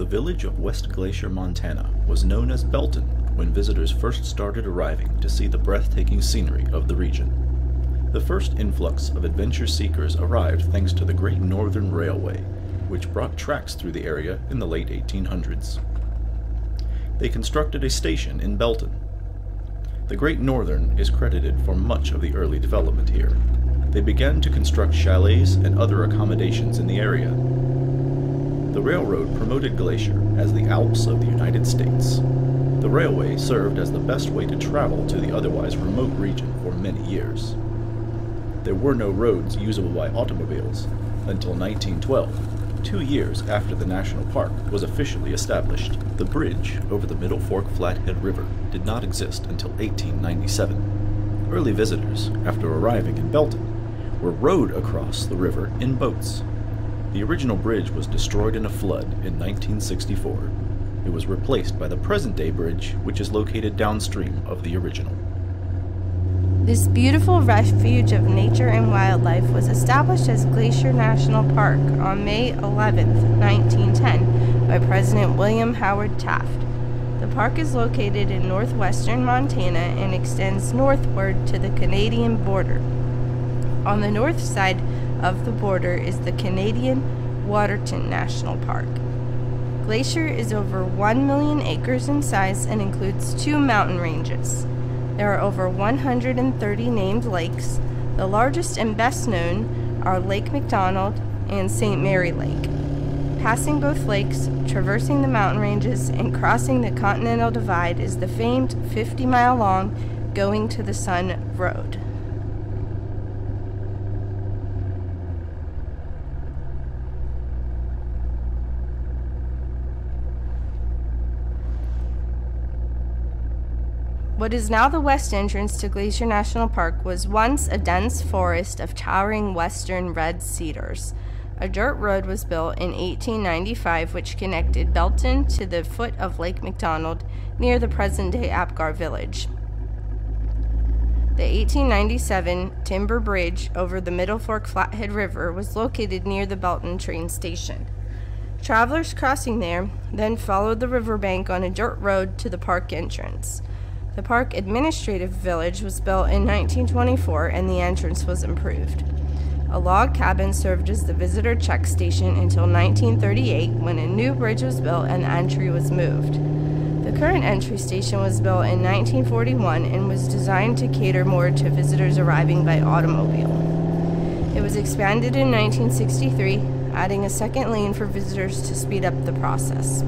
The village of West Glacier, Montana was known as Belton when visitors first started arriving to see the breathtaking scenery of the region. The first influx of adventure seekers arrived thanks to the Great Northern Railway, which brought tracks through the area in the late 1800s. They constructed a station in Belton. The Great Northern is credited for much of the early development here. They began to construct chalets and other accommodations in the area. The railroad promoted Glacier as the Alps of the United States. The railway served as the best way to travel to the otherwise remote region for many years. There were no roads usable by automobiles until 1912, 2 years after the national park was officially established. The bridge over the Middle Fork Flathead River did not exist until 1897. Early visitors, after arriving in Belton, were rowed across the river in boats. The original bridge was destroyed in a flood in 1964. It was replaced by the present-day bridge, which is located downstream of the original. This beautiful refuge of nature and wildlife was established as Glacier National Park on May 11, 1910, by President William Howard Taft. The park is located in northwestern Montana and extends northward to the Canadian border. On the north side of the border is the Canadian Waterton National Park. Glacier is over 1 million acres in size and includes 2 mountain ranges. There are over 130 named lakes. The largest and best known are Lake McDonald and Saint Mary Lake. Passing both lakes, traversing the mountain ranges, and crossing the Continental Divide is the famed 50-mile-long Going to the Sun Road. What is now the west entrance to Glacier National Park was once a dense forest of towering western red cedars. A dirt road was built in 1895 which connected Belton to the foot of Lake McDonald near the present-day Apgar village. The 1897 timber bridge over the Middle Fork Flathead River was located near the Belton train station. Travelers crossing there then followed the riverbank on a dirt road to the park entrance. The park administrative village was built in 1924 and the entrance was improved. A log cabin served as the visitor check station until 1938 when a new bridge was built and the entry was moved. The current entry station was built in 1941 and was designed to cater more to visitors arriving by automobile. It was expanded in 1963, adding a second lane for visitors to speed up the process.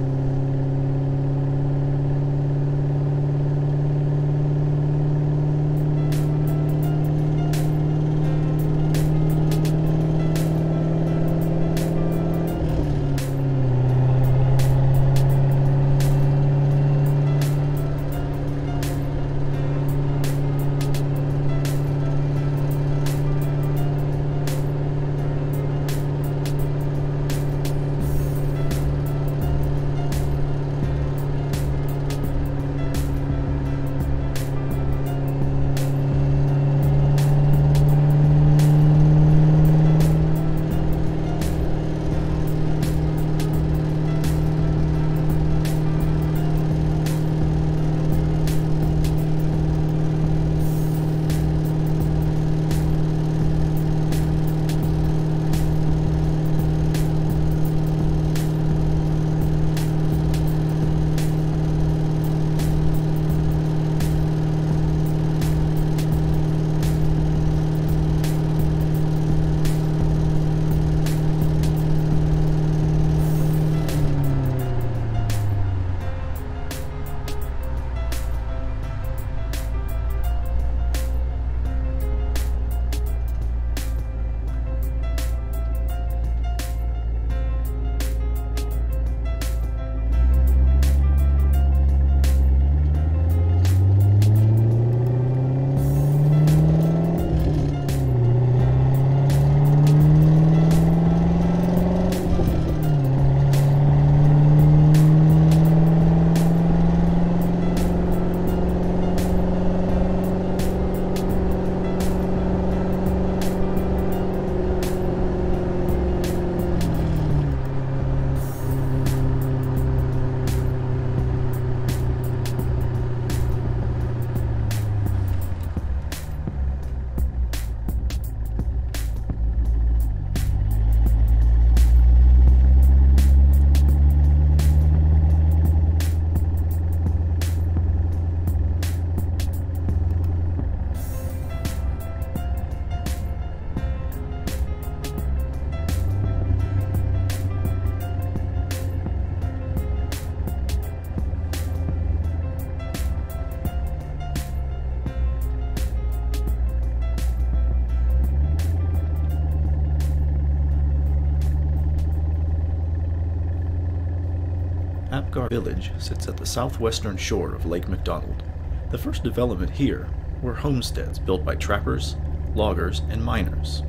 Apgar village sits at the southwestern shore of Lake McDonald. The first development here were homesteads built by trappers, loggers, and miners.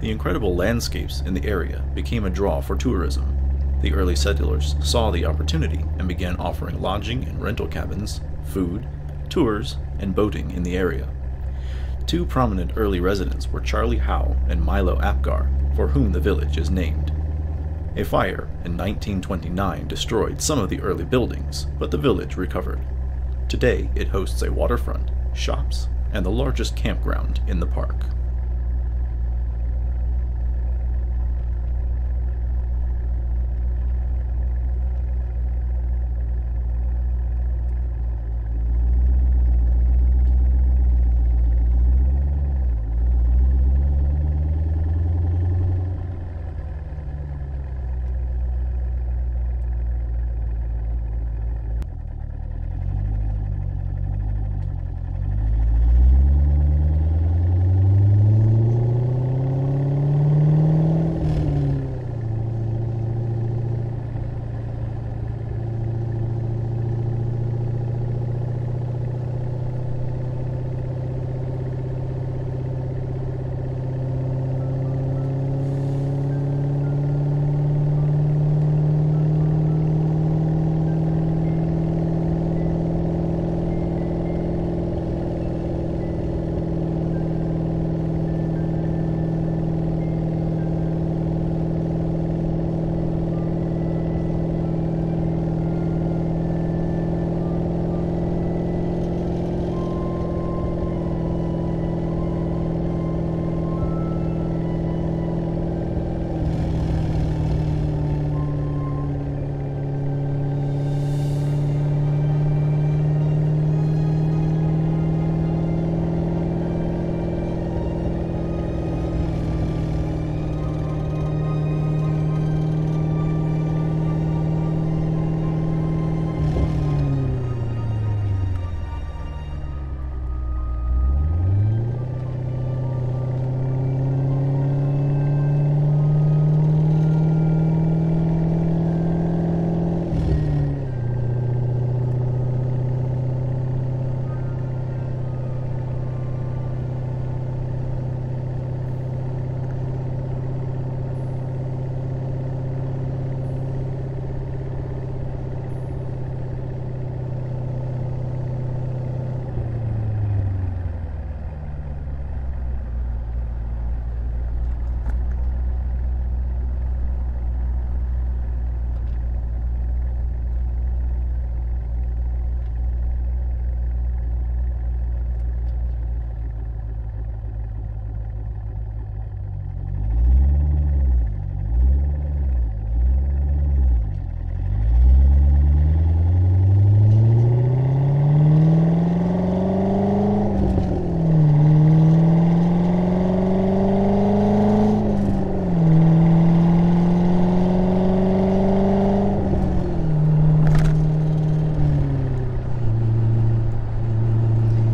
The incredible landscapes in the area became a draw for tourism. The early settlers saw the opportunity and began offering lodging and rental cabins, food, tours, and boating in the area. Two prominent early residents were Charlie Howe and Milo Apgar, for whom the village is named. A fire in 1929 destroyed some of the early buildings, but the village recovered. Today it hosts a waterfront, shops, and the largest campground in the park.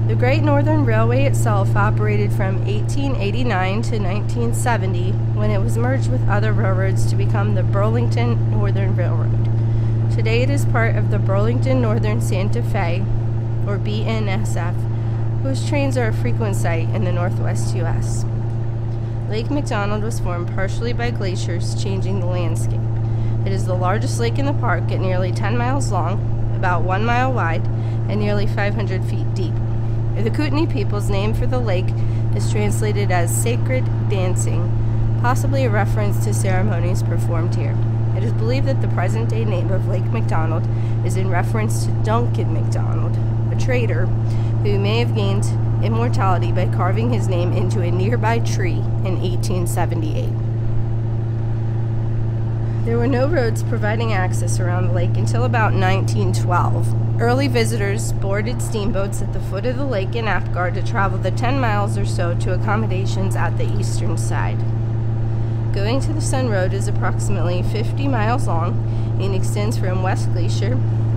The Great Northern Railway itself operated from 1889 to 1970 when it was merged with other railroads to become the Burlington Northern Railroad. Today it is part of the Burlington Northern Santa Fe, or BNSF, whose trains are a frequent sight in the Northwest U.S. Lake McDonald was formed partially by glaciers changing the landscape. It is the largest lake in the park at nearly 10 miles long, about 1 mile wide, and nearly 500 feet deep. The Kootenai people's name for the lake is translated as sacred dancing, possibly a reference to ceremonies performed here. It is believed that the present-day name of Lake McDonald is in reference to Duncan McDonald, a trader who may have gained immortality by carving his name into a nearby tree in 1878. There were no roads providing access around the lake until about 1912. Early visitors boarded steamboats at the foot of the lake in Apgar to travel the 10 miles or so to accommodations at the eastern side. Going to the Sun Road is approximately 50 miles long and extends from West Glacier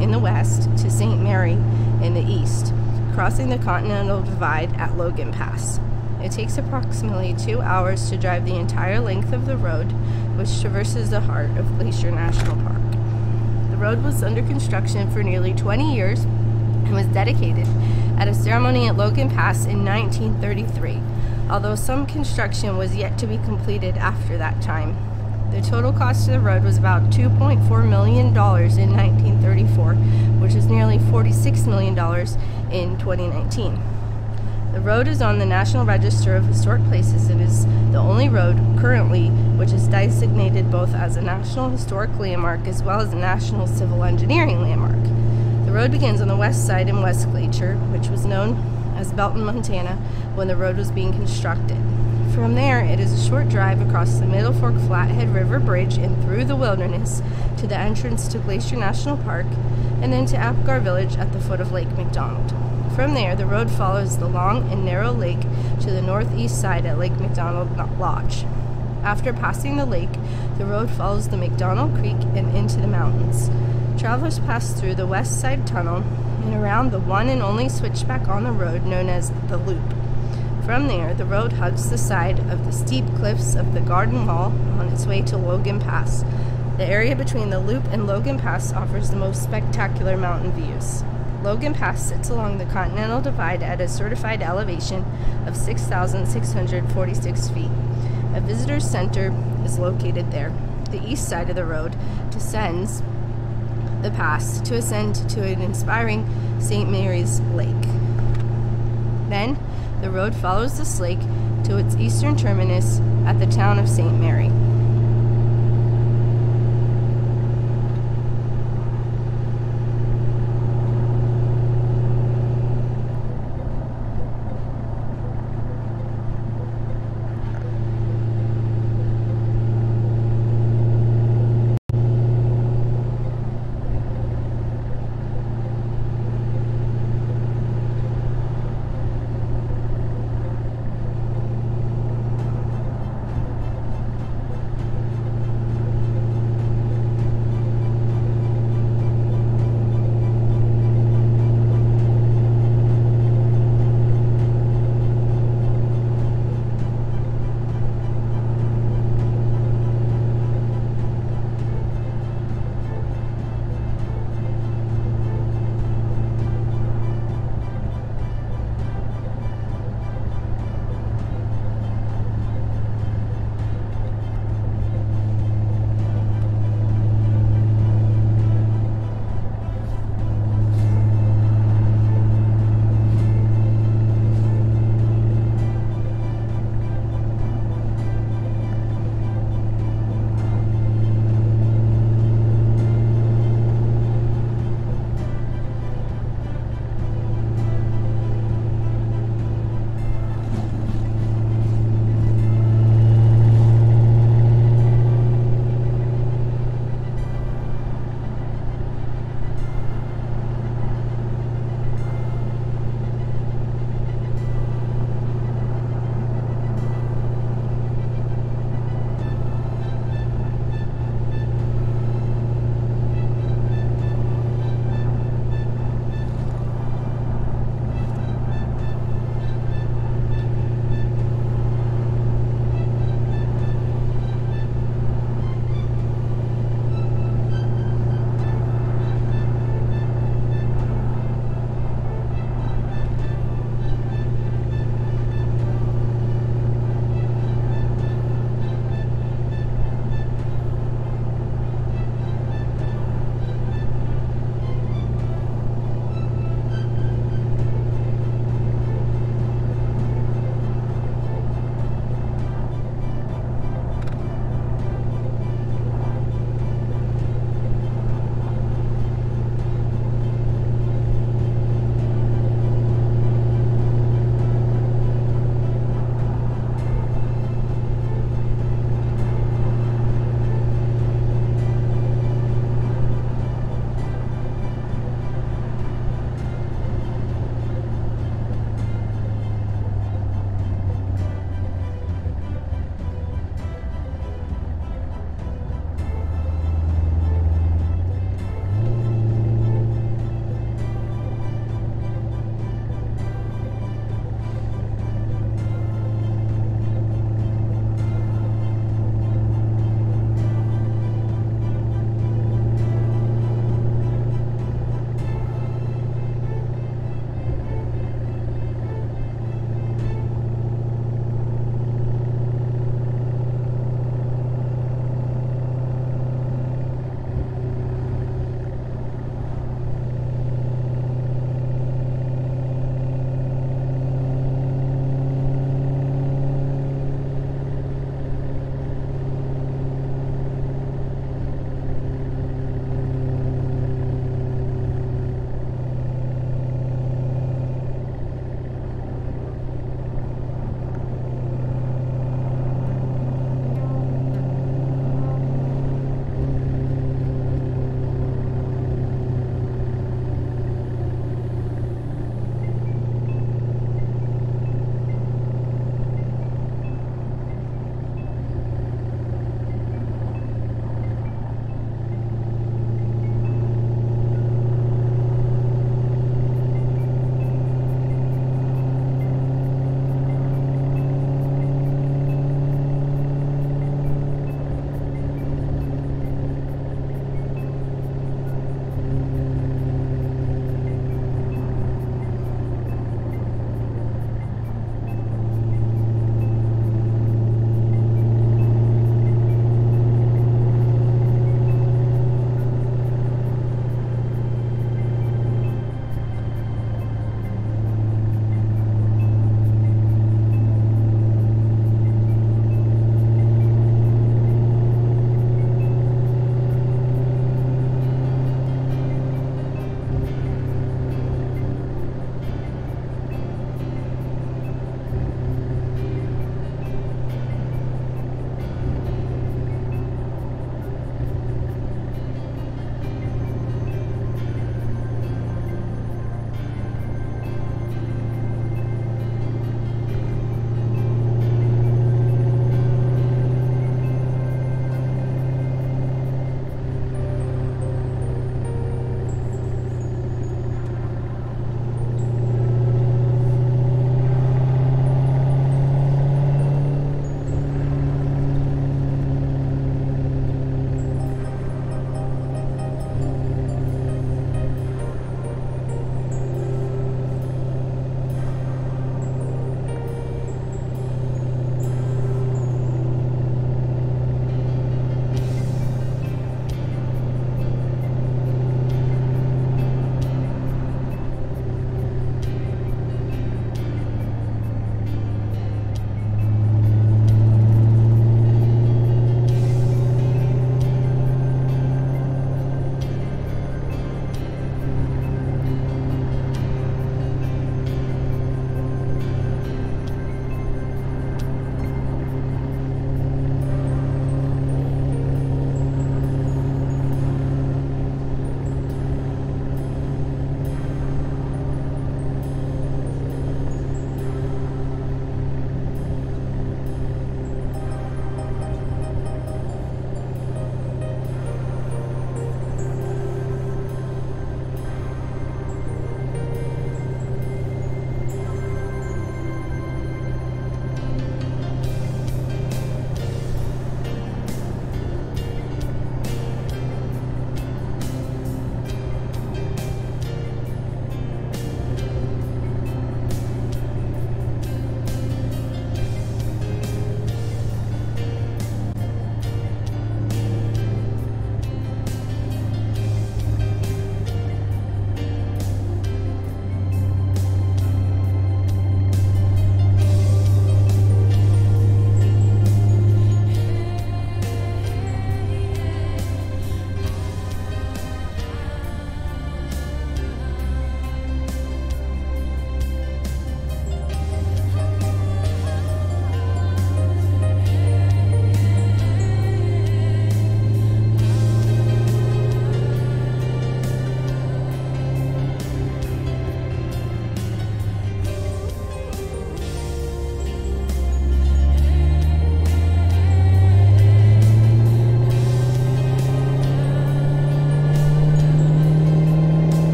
in the west to Saint Mary in the east, crossing the Continental Divide at Logan Pass. It takes approximately 2 hours to drive the entire length of the road, which traverses the heart of Glacier National Park. The road was under construction for nearly 20 years and was dedicated at a ceremony at Logan Pass in 1933, although some construction was yet to be completed after that time. The total cost of the road was about $2.4 million in 1934, which is nearly $46 million in 2019. The road is on the National Register of Historic Places and is the only road currently which is designated both as a National Historic Landmark as well as a National Civil Engineering Landmark. The road begins on the west side in West Glacier, which was known as Belton, Montana, when the road was being constructed. From there, it is a short drive across the Middle Fork Flathead River Bridge and through the wilderness to the entrance to Glacier National Park and then to Apgar Village at the foot of Lake McDonald. From there, the road follows the long and narrow lake to the northeast side at Lake McDonald Lodge. After passing the lake, the road follows the McDonald Creek and into the mountains. Travelers pass through the west side tunnel and around the one and only switchback on the road known as the Loop. From there, the road hugs the side of the steep cliffs of the Garden Wall on its way to Logan Pass. The area between the Loop and Logan Pass offers the most spectacular mountain views. Logan Pass sits along the Continental Divide at a certified elevation of 6,646 feet. A visitor's center is located there. The east side of the road descends the pass to ascend to an inspiring Saint Mary's Lake. Then, the road follows this lake to its eastern terminus at the town of Saint Mary.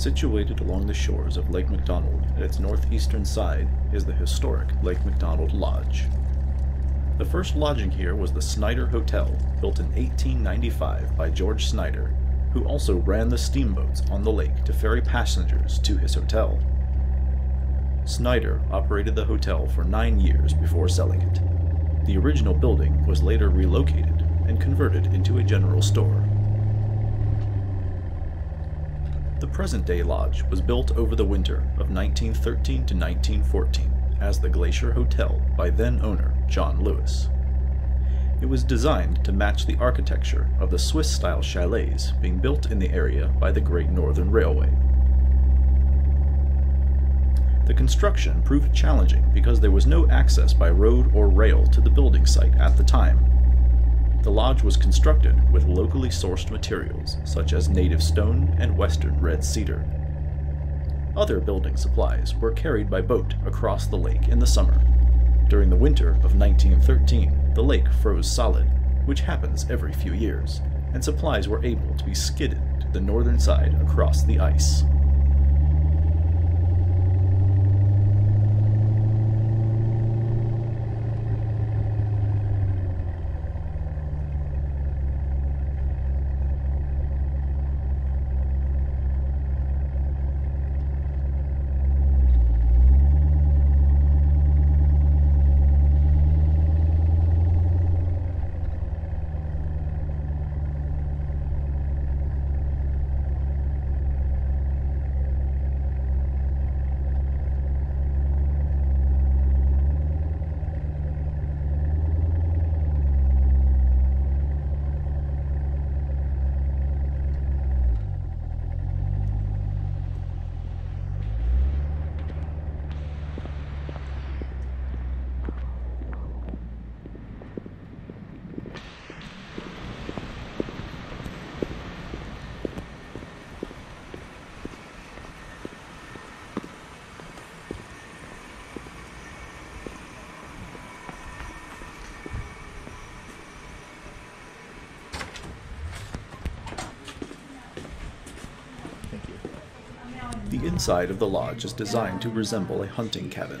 Situated along the shores of Lake McDonald at its northeastern side is the historic Lake McDonald Lodge. The first lodging here was the Snyder Hotel, built in 1895 by George Snyder, who also ran the steamboats on the lake to ferry passengers to his hotel. Snyder operated the hotel for 9 years before selling it. The original building was later relocated and converted into a general store. The present-day lodge was built over the winter of 1913 to 1914. As the Glacier Hotel by then-owner John Lewis. It was designed to match the architecture of the Swiss-style chalets being built in the area by the Great Northern Railway. The construction proved challenging because there was no access by road or rail to the building site at the time. The lodge was constructed with locally sourced materials such as native stone and western red cedar. Other building supplies were carried by boat across the lake in the summer. During the winter of 1913, the lake froze solid, which happens every few years, and supplies were able to be skidded to the northern side across the ice. The inside of the lodge is designed to resemble a hunting cabin.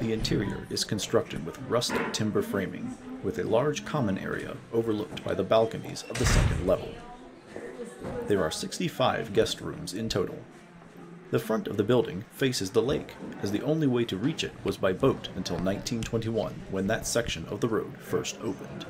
The interior is constructed with rustic timber framing, with a large common area overlooked by the balconies of the second level. There are 65 guest rooms in total. The front of the building faces the lake, as the only way to reach it was by boat until 1921, when that section of the road first opened.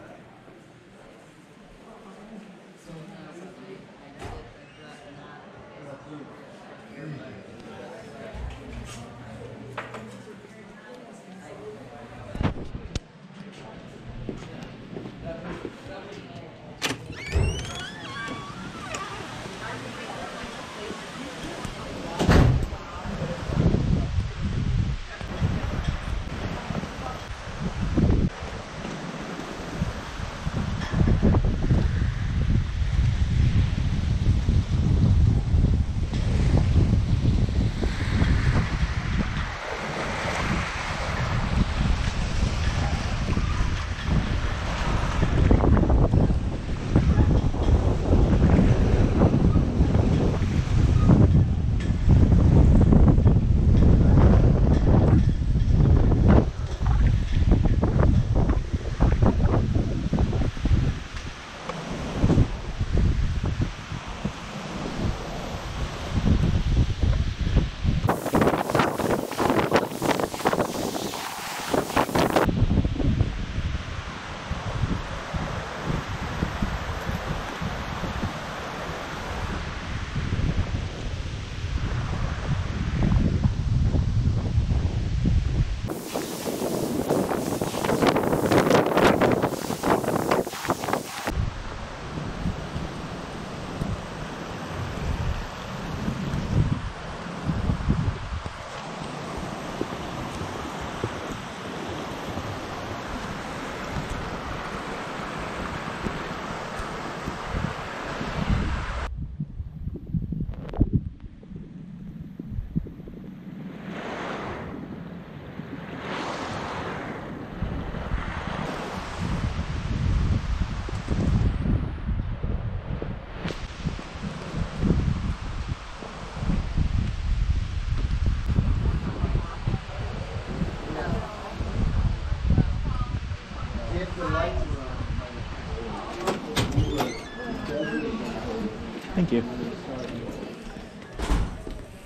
Thank you.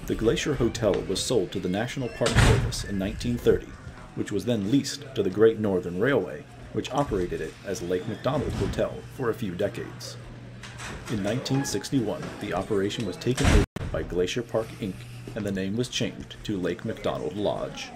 The Glacier Hotel was sold to the National Park Service in 1930, which was then leased to the Great Northern Railway, which operated it as Lake McDonald Hotel for a few decades. In 1961, the operation was taken over by Glacier Park, Inc., and the name was changed to Lake McDonald Lodge.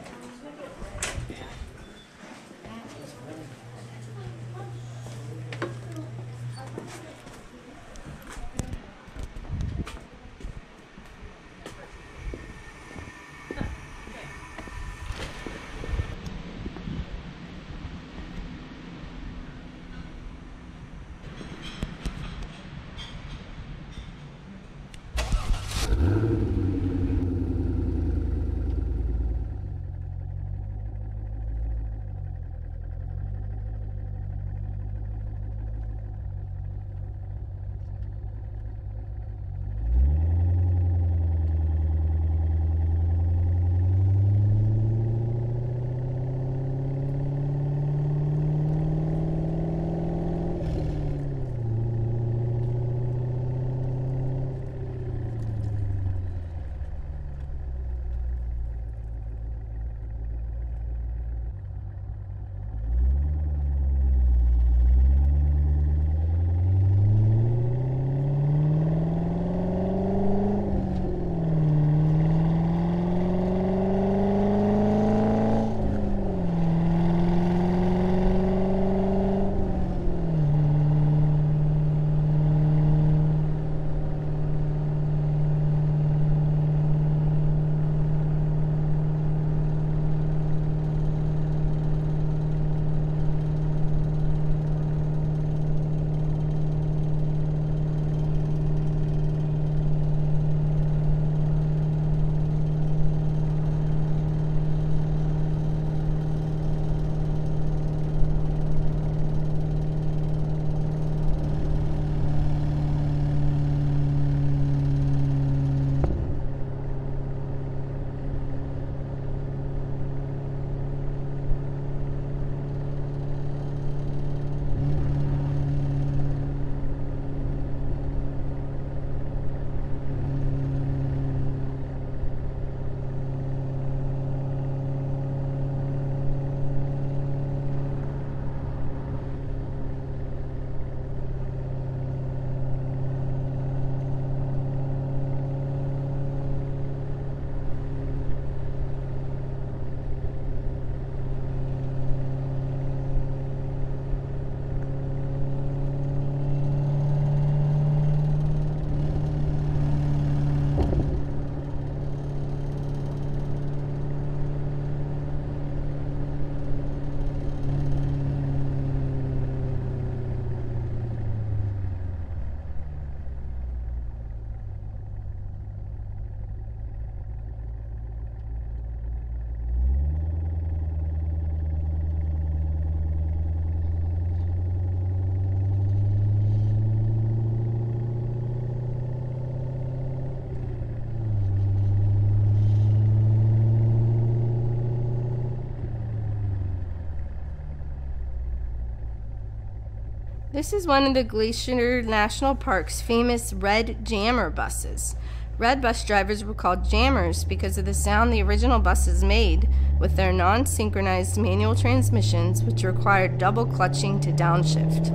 This is one of the Glacier National Park's famous red jammer buses. Red bus drivers were called jammers because of the sound the original buses made with their non-synchronized manual transmissions, which required double clutching to downshift.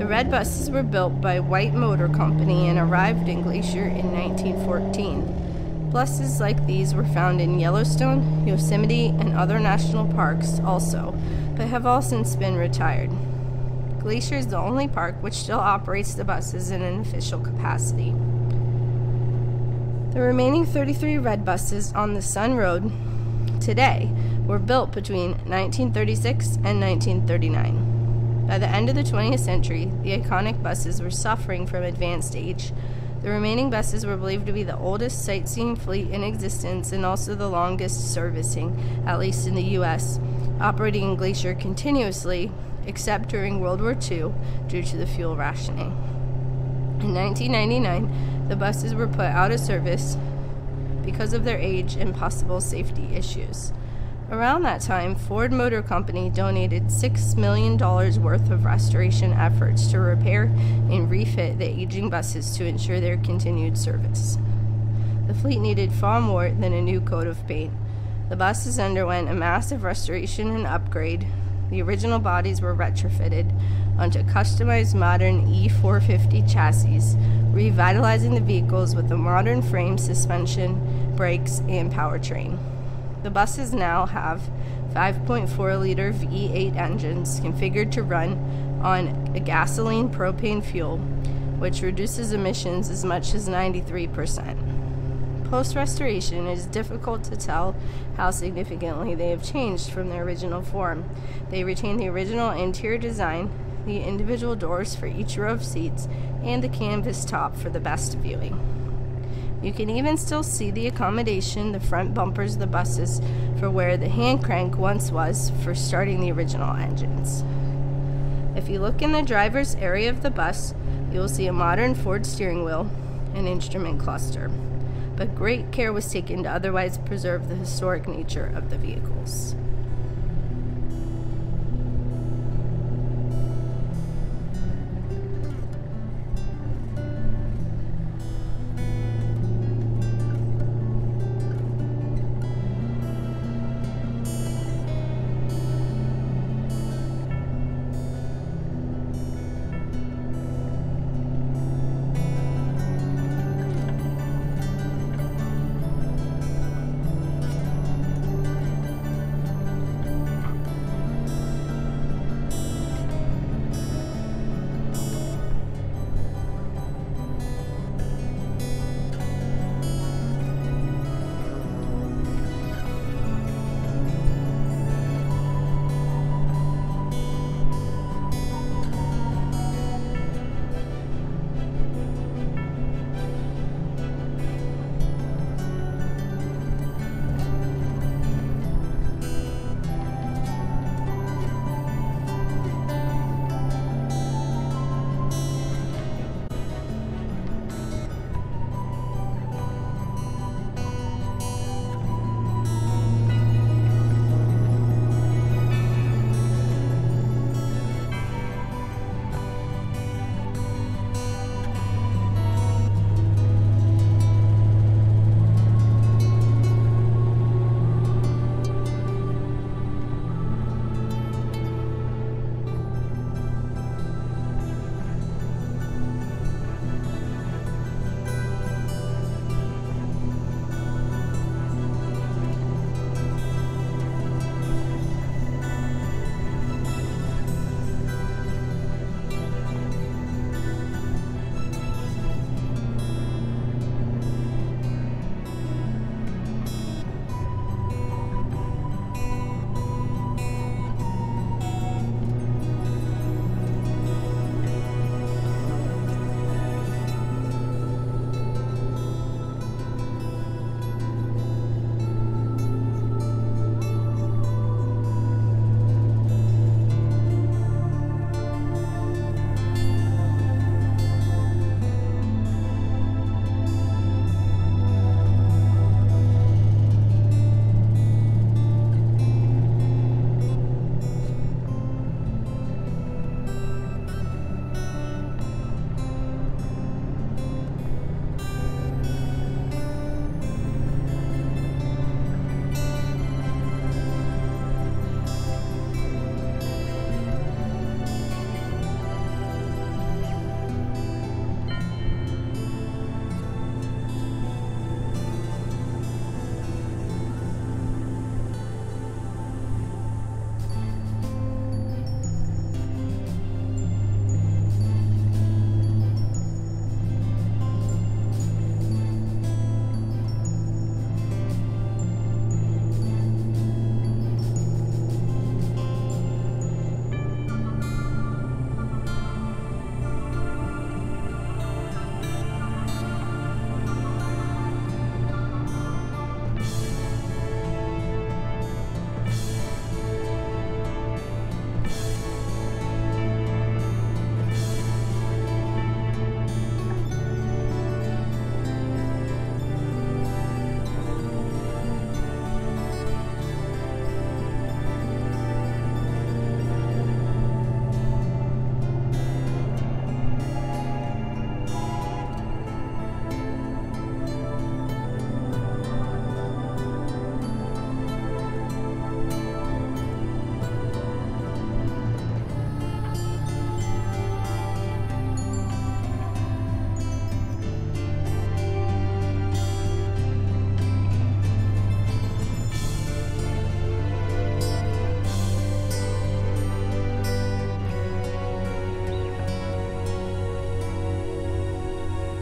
The red buses were built by White Motor Company and arrived in Glacier in 1914. Buses like these were found in Yellowstone, Yosemite, and other national parks also, but have all since been retired. Glacier is the only park which still operates the buses in an official capacity. The remaining 33 red buses on the Sun Road today were built between 1936 and 1939. By the end of the 20th century, the iconic buses were suffering from advanced age. The remaining buses were believed to be the oldest sightseeing fleet in existence and also the longest servicing, at least in the U.S., operating in Glacier continuously, except during World War II due to the fuel rationing. In 1999, the buses were put out of service because of their age and possible safety issues. Around that time, Ford Motor Company donated $6 million worth of restoration efforts to repair and refit the aging buses to ensure their continued service. The fleet needed far more than a new coat of paint. The buses underwent a massive restoration and upgrade. The original bodies were retrofitted onto customized modern E450 chassis, revitalizing the vehicles with a modern frame, suspension, brakes, and powertrain. The buses now have 5.4-liter V8 engines configured to run on a gasoline-propane fuel, which reduces emissions as much as 93%. Post-restoration, it is difficult to tell how significantly they have changed from their original form. They retain the original interior design, the individual doors for each row of seats, and the canvas top for the best viewing. You can even still see the accommodation, the front bumpers of the buses, for where the hand crank once was for starting the original engines. If you look in the driver's area of the bus, you will see a modern Ford steering wheel and instrument cluster, but great care was taken to otherwise preserve the historic nature of the vehicles.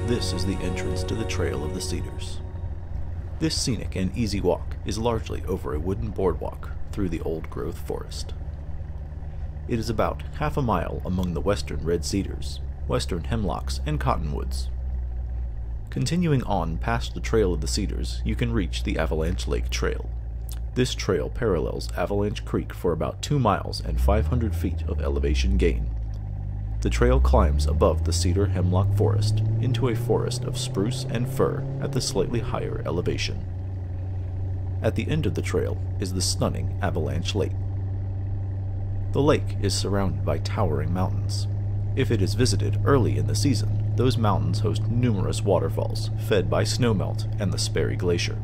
This is the entrance to the Trail of the Cedars. This scenic and easy walk is largely over a wooden boardwalk through the old-growth forest. It is about half a mile among the western red cedars, western hemlocks, and cottonwoods. Continuing on past the Trail of the Cedars, you can reach the Avalanche Lake Trail. This trail parallels Avalanche Creek for about 2 miles and 500 feet of elevation gain. The trail climbs above the cedar hemlock forest into a forest of spruce and fir at the slightly higher elevation. At the end of the trail is the stunning Avalanche Lake. The lake is surrounded by towering mountains. If it is visited early in the season, those mountains host numerous waterfalls fed by snowmelt and the Sperry Glacier.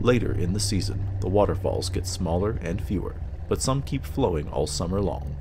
Later in the season, the waterfalls get smaller and fewer, but some keep flowing all summer long.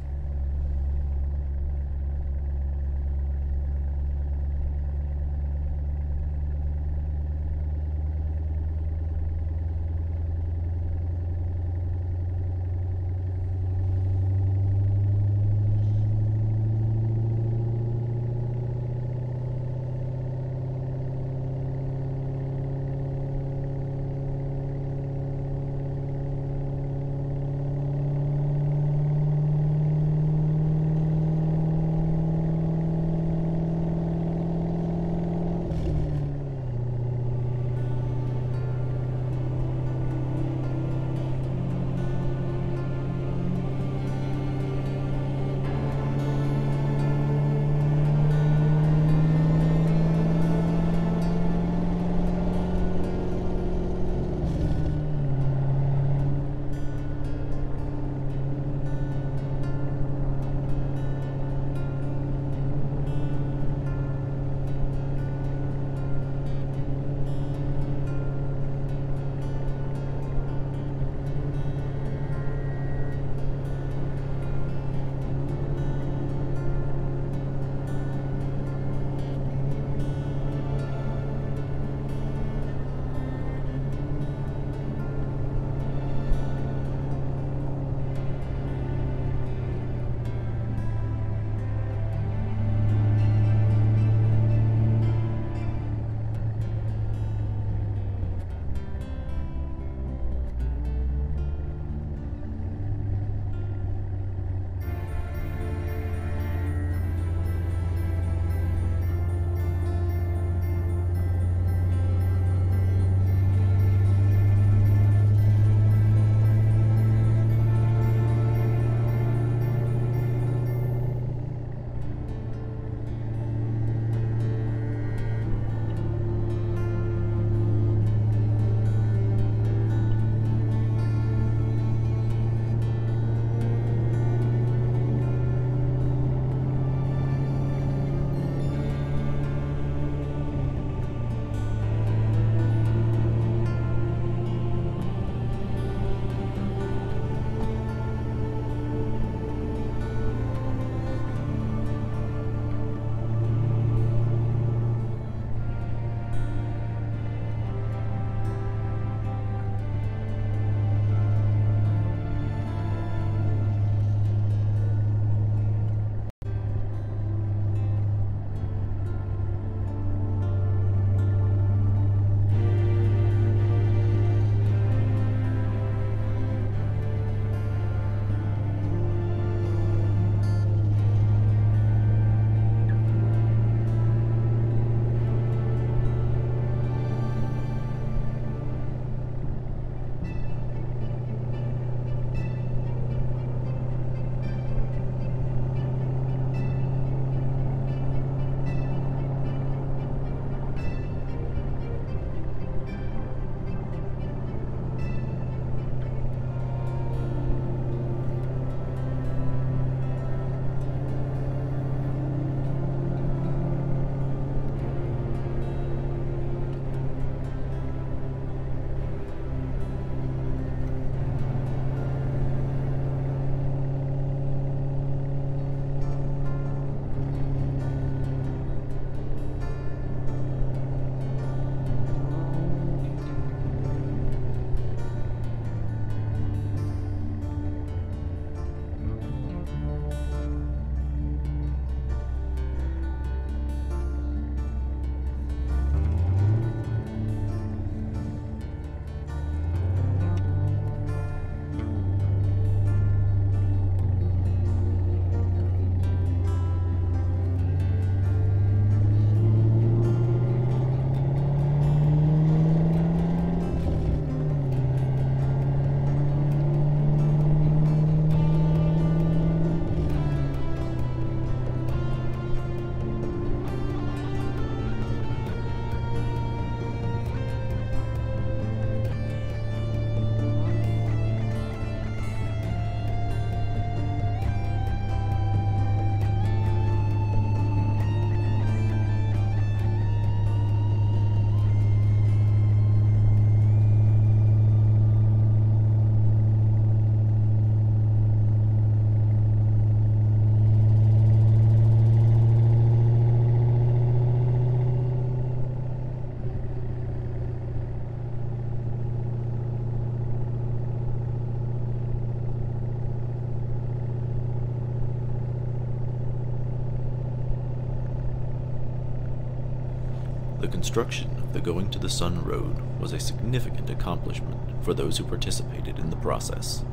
The construction of the Going to the Sun Road was a significant accomplishment for those who participated in the process.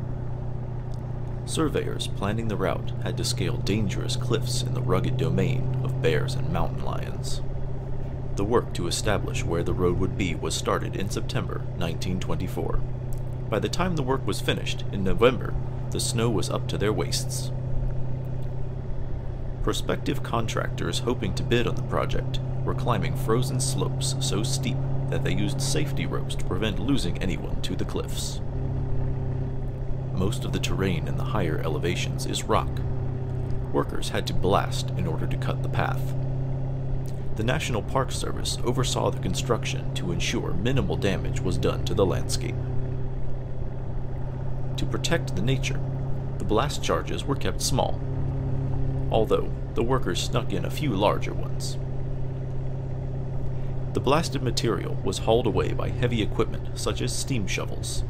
Surveyors planning the route had to scale dangerous cliffs in the rugged domain of bears and mountain lions. The work to establish where the road would be was started in September 1924. By the time the work was finished, in November, the snow was up to their waists. Prospective contractors hoping to bid on the project were climbing frozen slopes so steep that they used safety ropes to prevent losing anyone to the cliffs. Most of the terrain in the higher elevations is rock. Workers had to blast in order to cut the path. The National Park Service oversaw the construction to ensure minimal damage was done to the landscape. To protect the nature, the blast charges were kept small, although the workers snuck in a few larger ones. The blasted material was hauled away by heavy equipment such as steam shovels.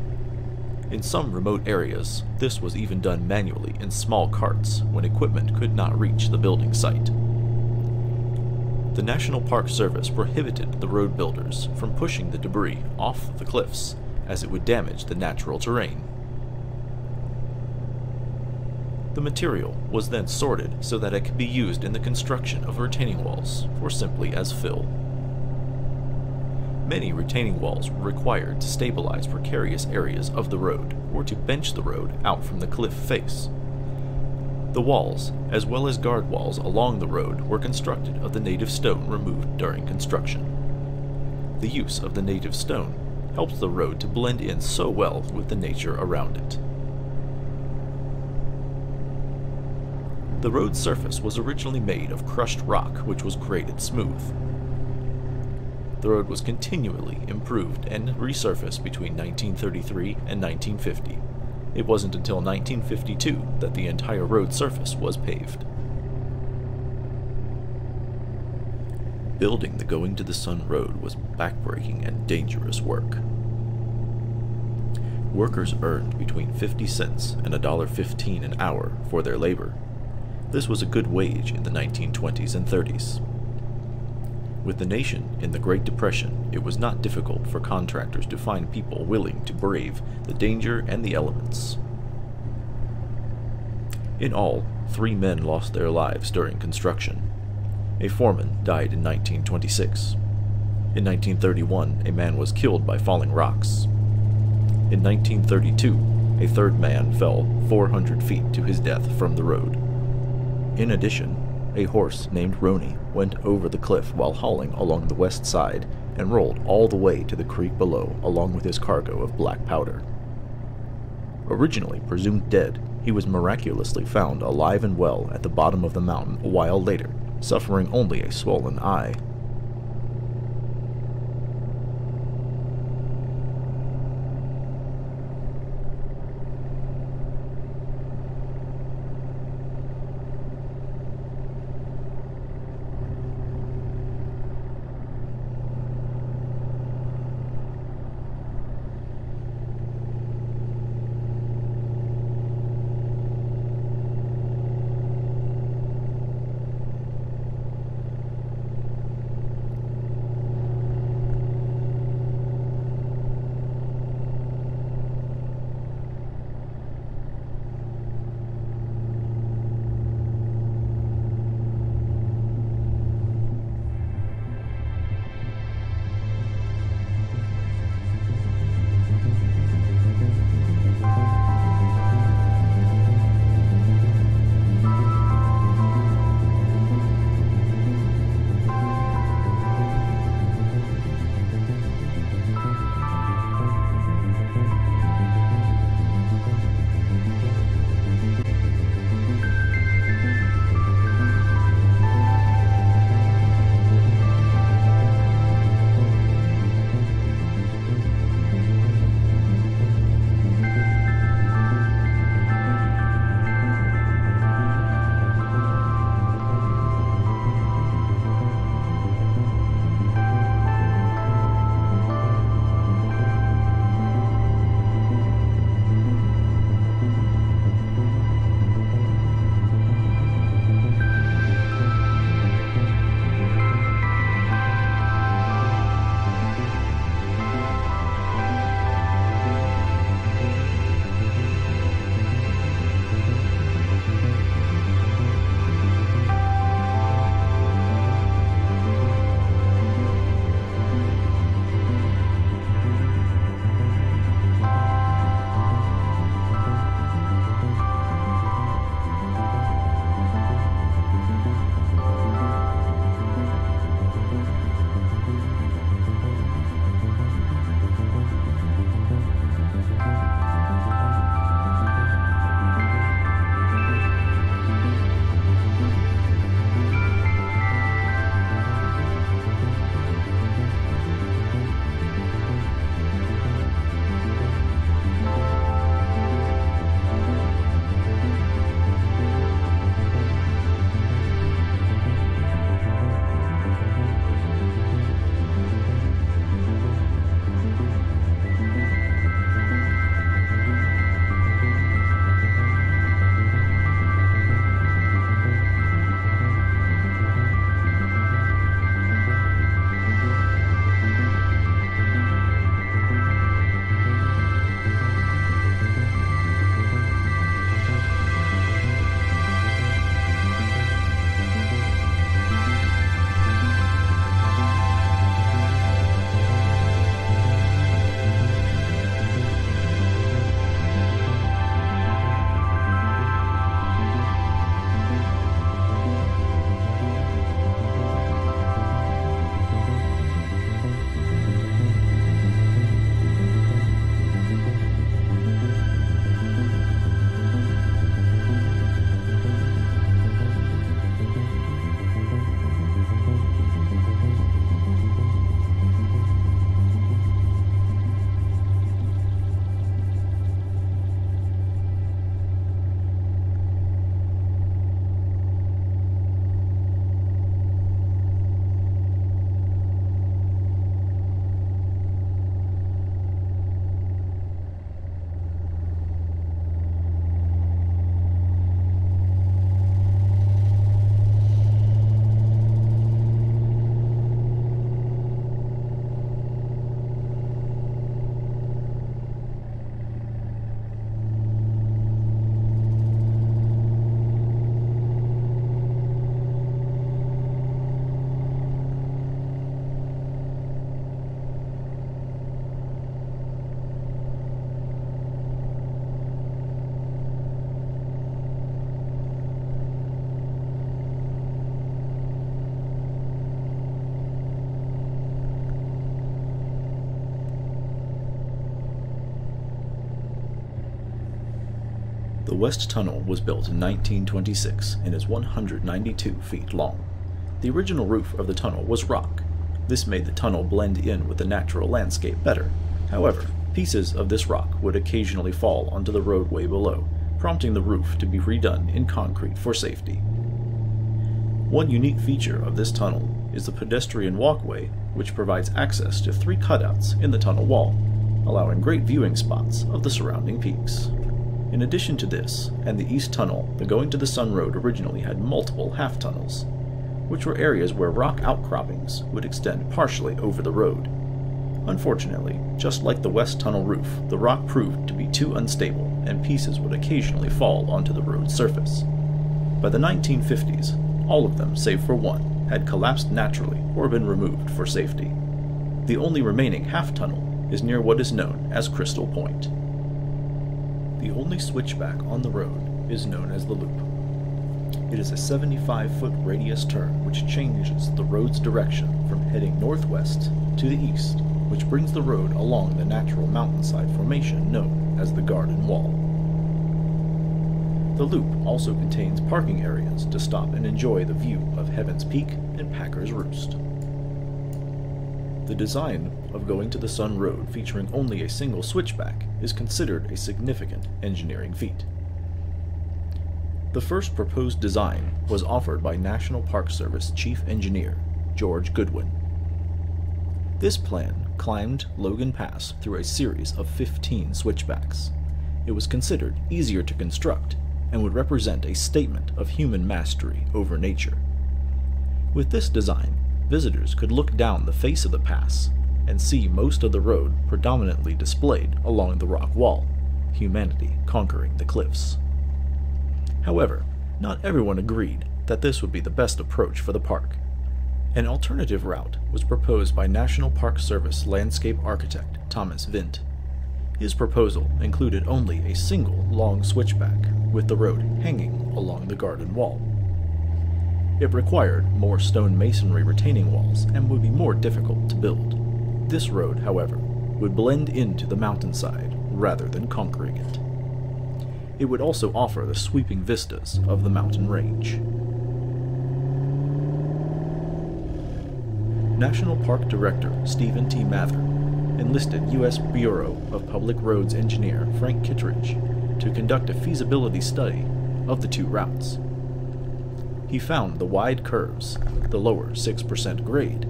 In some remote areas, this was even done manually in small carts when equipment could not reach the building site. The National Park Service prohibited the road builders from pushing the debris off the cliffs, as it would damage the natural terrain. The material was then sorted so that it could be used in the construction of retaining walls, or simply as fill. Many retaining walls were required to stabilize precarious areas of the road, or to bench the road out from the cliff face. The walls, as well as guard walls along the road, were constructed of the native stone removed during construction. The use of the native stone helped the road to blend in so well with the nature around it. The road surface was originally made of crushed rock, which was graded smooth. The road was continually improved and resurfaced between 1933 and 1950. It wasn't until 1952 that the entire road surface was paved. Building the Going to the Sun Road was backbreaking and dangerous work. Workers earned between 50 cents and $1.15 an hour for their labor. This was a good wage in the 1920s and 30s. With the nation in the Great Depression, it was not difficult for contractors to find people willing to brave the danger and the elements. In all, 3 men lost their lives during construction. A foreman died in 1926. In 1931, a man was killed by falling rocks. In 1932, a third man fell 400 feet to his death from the road. In addition, a horse named Roney went over the cliff while hauling along the west side and rolled all the way to the creek below along with his cargo of black powder. Originally presumed dead, he was miraculously found alive and well at the bottom of the mountain a while later, suffering only a swollen eye. The West Tunnel was built in 1926 and is 192 feet long. The original roof of the tunnel was rock. This made the tunnel blend in with the natural landscape better. However, pieces of this rock would occasionally fall onto the roadway below, prompting the roof to be redone in concrete for safety. One unique feature of this tunnel is the pedestrian walkway, which provides access to 3 cutouts in the tunnel wall, allowing great viewing spots of the surrounding peaks. In addition to this, and the East Tunnel, the Going to the Sun Road originally had multiple half-tunnels, which were areas where rock outcroppings would extend partially over the road. Unfortunately, just like the West Tunnel roof, the rock proved to be too unstable and pieces would occasionally fall onto the road surface. By the 1950s, all of them, save for one, had collapsed naturally or been removed for safety. The only remaining half-tunnel is near what is known as Crystal Point. The only switchback on the road is known as the Loop. It is a 75-foot radius turn which changes the road's direction from heading northwest to the east, which brings the road along the natural mountainside formation known as the Garden Wall. The Loop also contains parking areas to stop and enjoy the view of Heaven's Peak and Packer's Roost. The design of Going to the Sun Road featuring only a single switchback is considered a significant engineering feat. The first proposed design was offered by National Park Service Chief Engineer George Goodwin. This plan climbed Logan Pass through a series of 15 switchbacks. It was considered easier to construct and would represent a statement of human mastery over nature. With this design, visitors could look down the face of the pass and see most of the road predominantly displayed along the rock wall, humanity conquering the cliffs. However, not everyone agreed that this would be the best approach for the park. An alternative route was proposed by National Park Service landscape architect Thomas Vint. His proposal included only a single long switchback, with the road hanging along the garden wall. It required more stone masonry retaining walls and would be more difficult to build. This road, however, would blend into the mountainside rather than conquering it. It would also offer the sweeping vistas of the mountain range. National Park Director Stephen T. Mather enlisted U.S. Bureau of Public Roads engineer Frank Kittredge to conduct a feasibility study of the two routes. He found the wide curves, the lower 6% grade,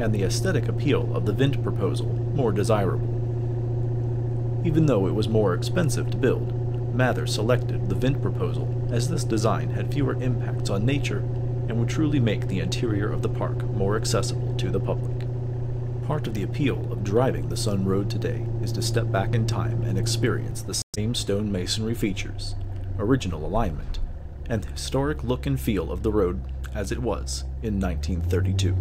and the aesthetic appeal of the Vint proposal more desirable. Even though it was more expensive to build, Mather selected the Vint proposal as this design had fewer impacts on nature and would truly make the interior of the park more accessible to the public. Part of the appeal of driving the Sun Road today is to step back in time and experience the same stone masonry features, original alignment, and the historic look and feel of the road as it was in 1932.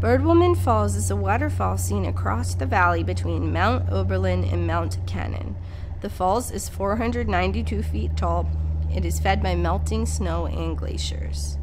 Birdwoman Falls is a waterfall seen across the valley between Mount Oberlin and Mount Cannon. The falls is 492 feet tall. It is fed by melting snow and glaciers.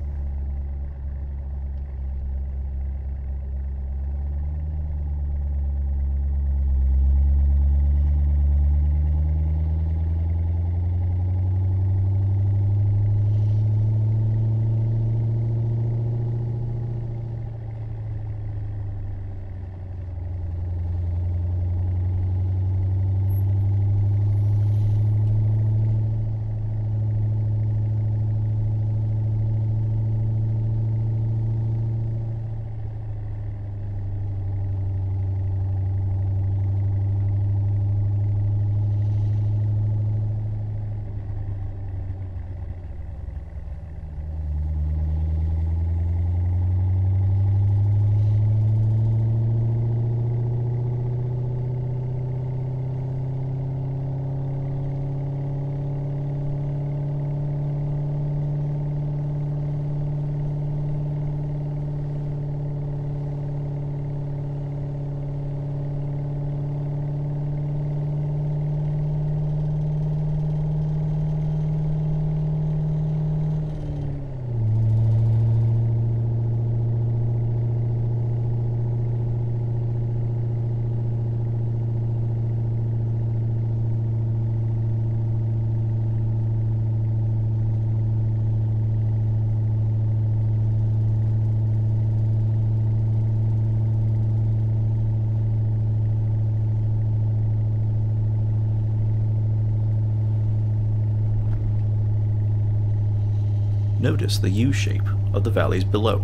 Notice the U-shape of the valleys below.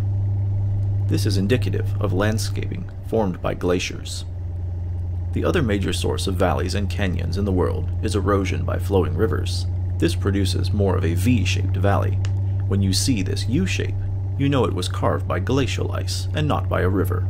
This is indicative of landscaping formed by glaciers. The other major source of valleys and canyons in the world is erosion by flowing rivers. This produces more of a V-shaped valley. When you see this U-shape, you know it was carved by glacial ice and not by a river.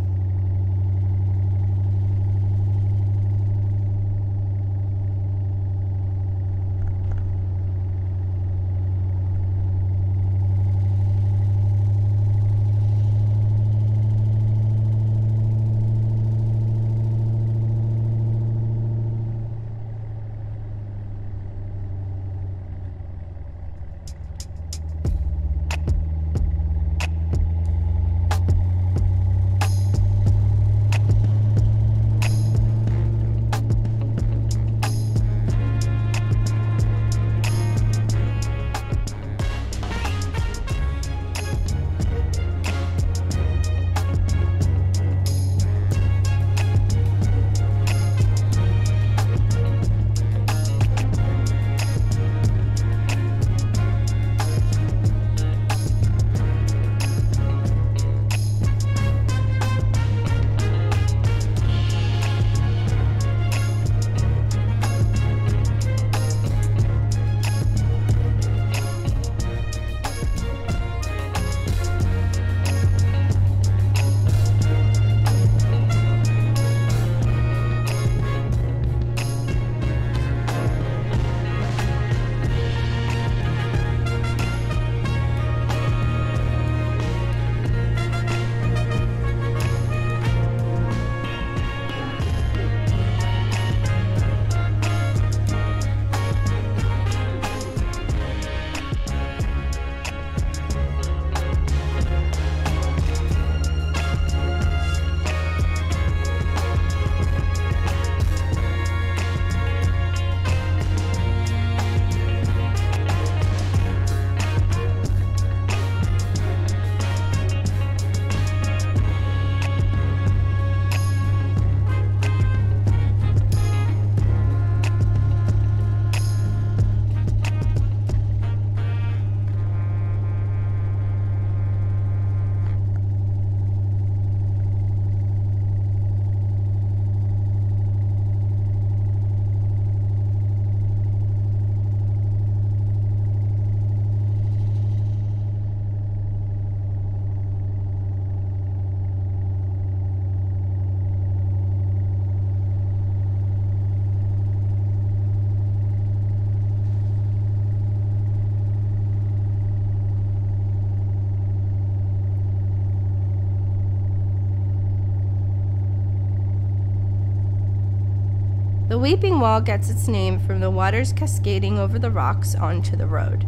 The Weeping Wall gets its name from the waters cascading over the rocks onto the road.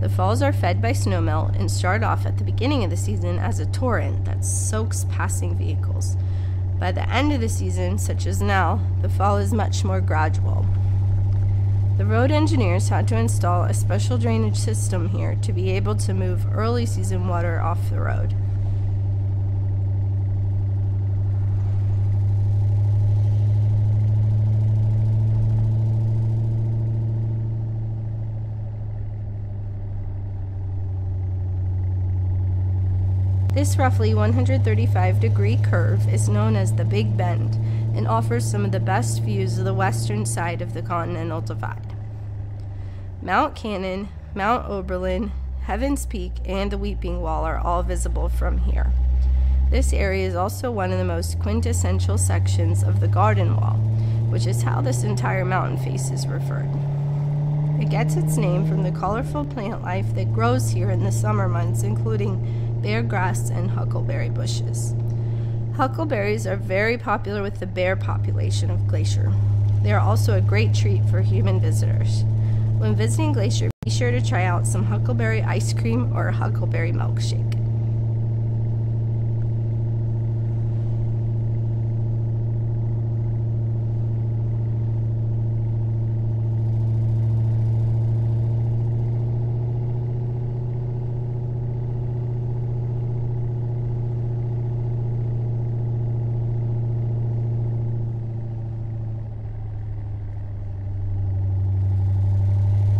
The falls are fed by snowmelt and start off at the beginning of the season as a torrent that soaks passing vehicles. By the end of the season, such as now, the fall is much more gradual. The road engineers had to install a special drainage system here to be able to move early season water off the road. This roughly 135-degree curve is known as the Big Bend and offers some of the best views of the western side of the Continental Divide. Mount Cannon, Mount Oberlin, Heaven's Peak, and the Weeping Wall are all visible from here. This area is also one of the most quintessential sections of the Garden Wall, which is how this entire mountain face is referred. It gets its name from the colorful plant life that grows here in the summer months, including bear grass and huckleberry bushes. Huckleberries are very popular with the bear population of Glacier. They are also a great treat for human visitors. When visiting Glacier, be sure to try out some huckleberry ice cream or a huckleberry milkshake.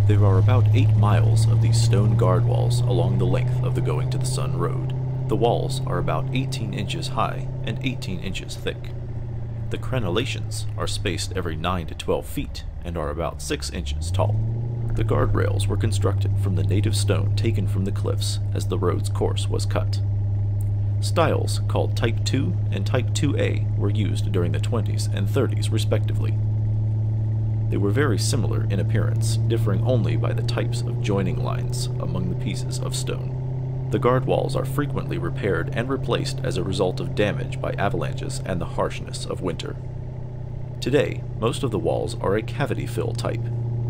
There are about 8 miles of these stone guard walls along the length of the Going to the Sun Road. The walls are about 18 inches high and 18 inches thick. The crenellations are spaced every 9 to 12 feet and are about 6 inches tall. The guardrails were constructed from the native stone taken from the cliffs as the road's course was cut. Stiles called Type 2 and Type 2A were used during the 20s and 30s respectively. They were very similar in appearance, differing only by the types of joining lines among the pieces of stone. The guard walls are frequently repaired and replaced as a result of damage by avalanches and the harshness of winter. Today, most of the walls are a cavity fill type,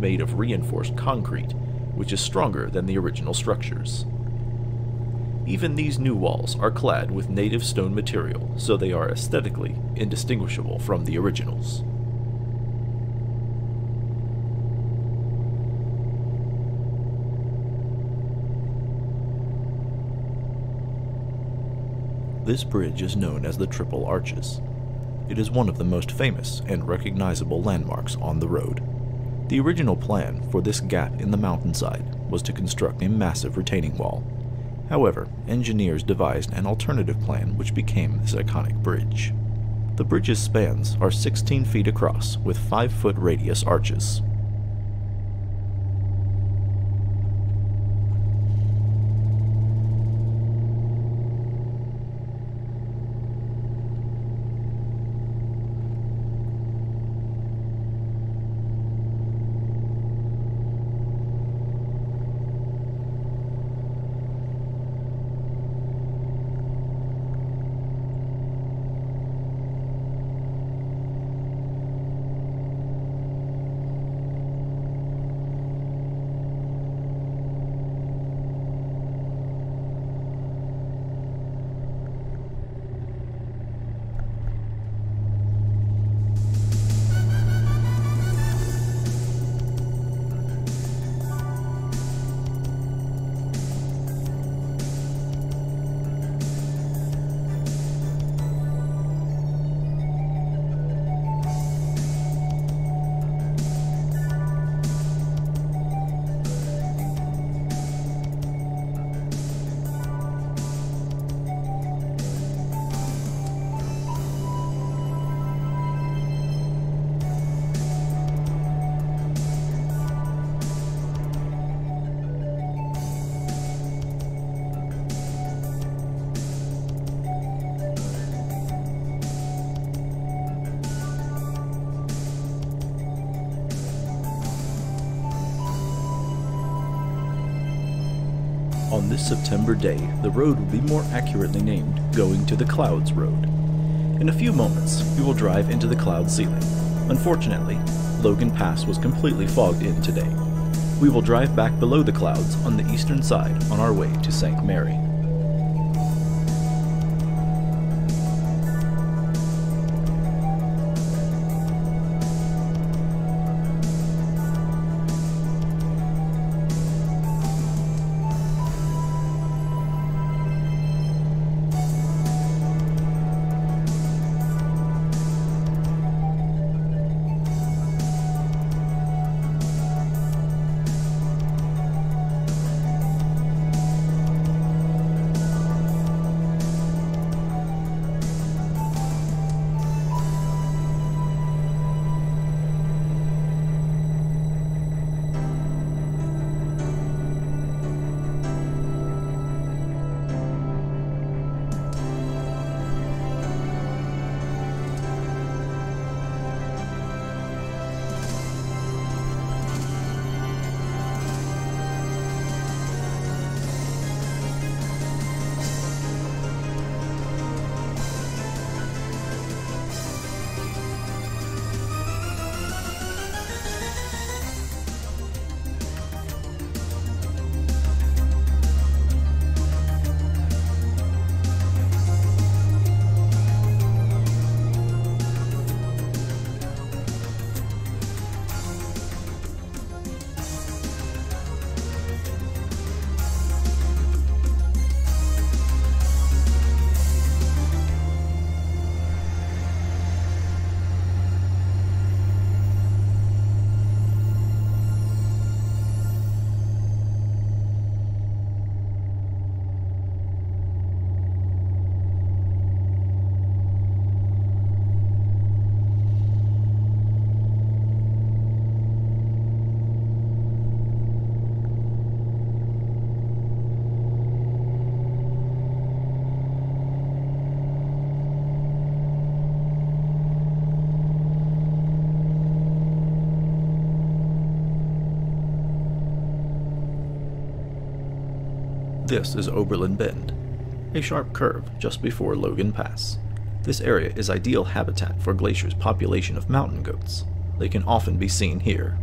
made of reinforced concrete, which is stronger than the original structures. Even these new walls are clad with native stone material, so they are aesthetically indistinguishable from the originals. This bridge is known as the Triple Arches. It is one of the most famous and recognizable landmarks on the road. The original plan for this gap in the mountainside was to construct a massive retaining wall. However, engineers devised an alternative plan which became this iconic bridge. The bridge's spans are 16 feet across with 5-foot radius arches. On this September day, the road will be more accurately named Going to the Clouds Road. In a few moments, we will drive into the cloud ceiling. Unfortunately, Logan Pass was completely fogged in today. We will drive back below the clouds on the eastern side on our way to Saint Mary. This is Oberlin Bend, a sharp curve just before Logan Pass. This area is ideal habitat for Glacier's population of mountain goats. They can often be seen here.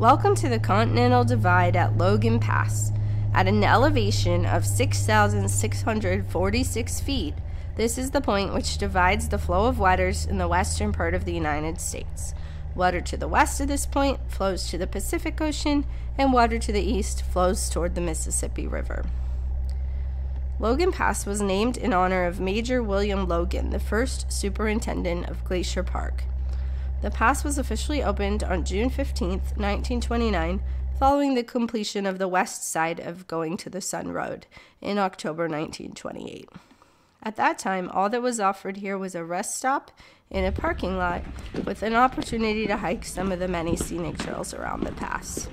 Welcome to the Continental Divide at Logan Pass. At an elevation of 6,646 feet, this is the point which divides the flow of waters in the western part of the United States. Water to the west of this point flows to the Pacific Ocean, and water to the east flows toward the Mississippi River. Logan Pass was named in honor of Major William Logan, the first superintendent of Glacier Park. The pass was officially opened on June 15, 1929, following the completion of the west side of Going to the Sun Road in October 1928. At that time, all that was offered here was a rest stop in a parking lot with an opportunity to hike some of the many scenic trails around the pass.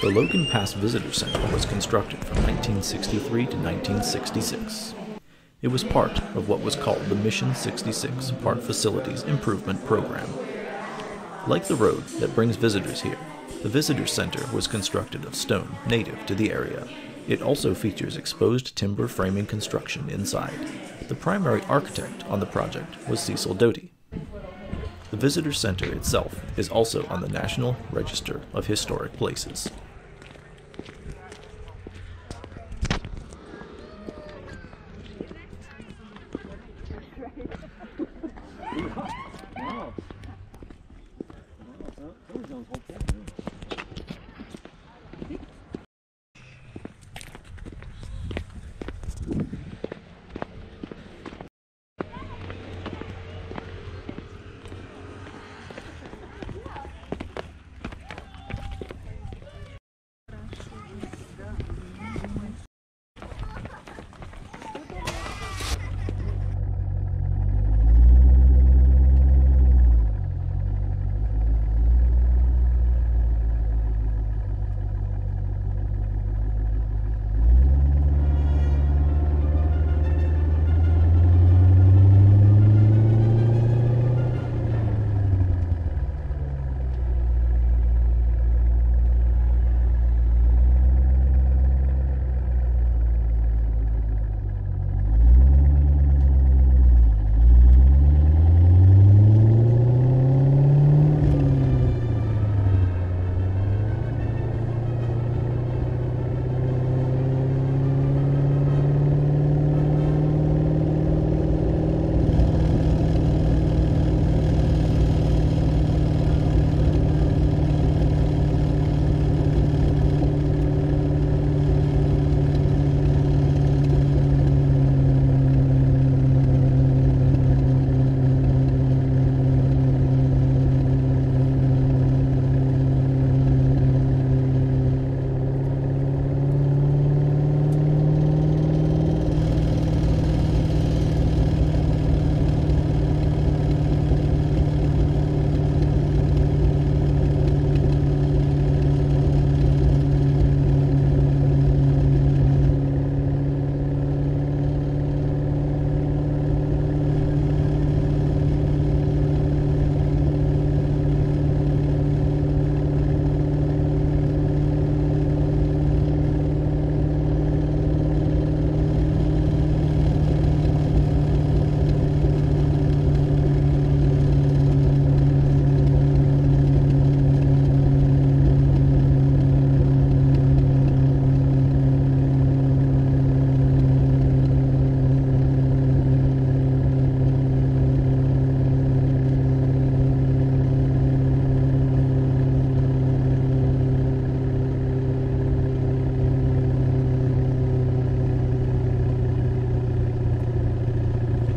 The Logan Pass Visitor Center was constructed from 1963 to 1966. It was part of what was called the Mission 66 Park Facilities Improvement Program. Like the road that brings visitors here, The visitor center was constructed of stone native to the area. It also features exposed timber framing construction inside. The primary architect on the project was Cecil Doty. The visitor center itself is also on the National Register of Historic Places.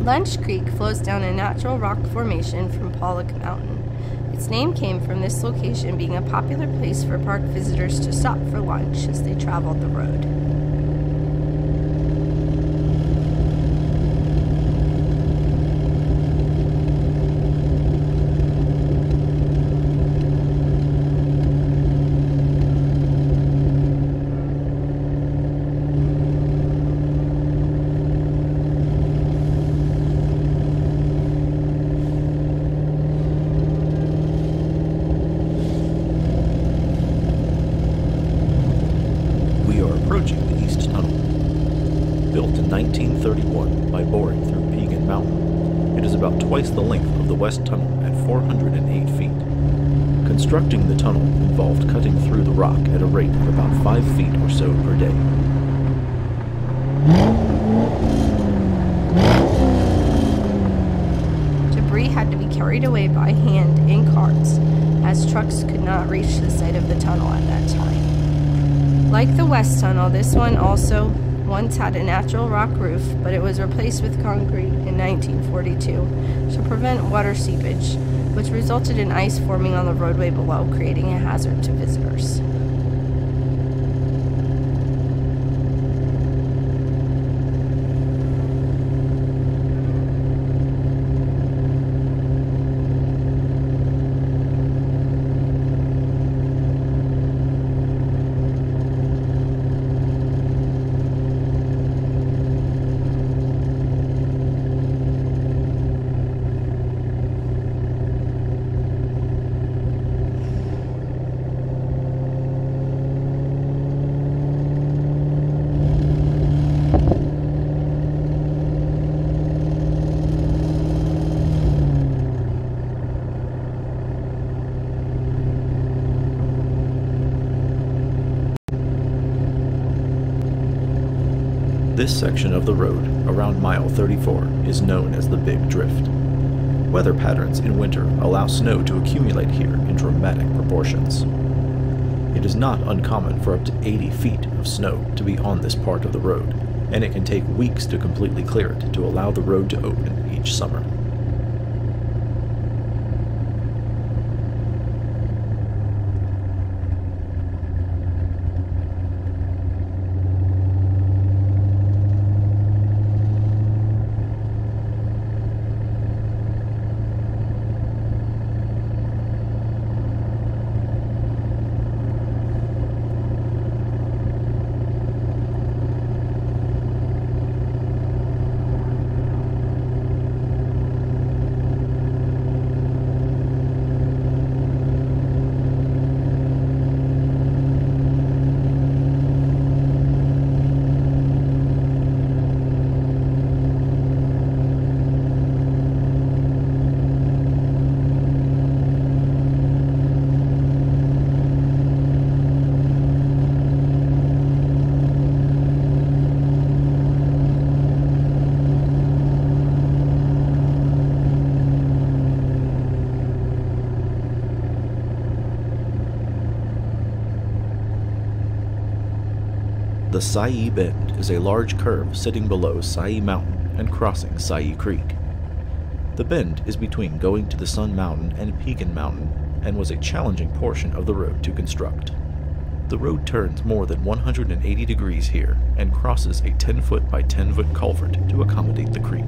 Avalanche Creek flows down a natural rock formation from Pollock Mountain. Its name came from this location being a popular place for park visitors to stop for lunch as they traveled the road. Constructing the tunnel involved cutting through the rock at a rate of about 5 feet or so per day. Debris had to be carried away by hand in carts, as trucks could not reach the site of the tunnel at that time. Like the West Tunnel, this one also once had a natural rock roof, but it was replaced with concrete in 1942 to prevent water seepage, which resulted in ice forming on the roadway below, creating a hazard to visitors. This section of the road, around mile 34, is known as the Big Drift. Weather patterns in winter allow snow to accumulate here in dramatic proportions. It is not uncommon for up to 80 feet of snow to be on this part of the road, and it can take weeks to completely clear it to allow the road to open each summer. The Sayee Bend is a large curve sitting below Sayee Mountain and crossing Sayee Creek. The bend is between Going to the Sun Mountain and Pekin Mountain and was a challenging portion of the road to construct. The road turns more than 180 degrees here and crosses a 10-foot by 10-foot culvert to accommodate the creek.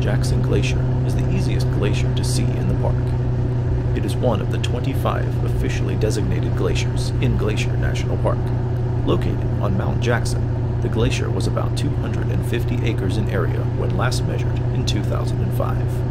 Jackson Glacier is the easiest glacier to see in the park. It is one of the 25 officially designated glaciers in Glacier National Park. Located on Mount Jackson, the glacier was about 250 acres in area when last measured in 2005.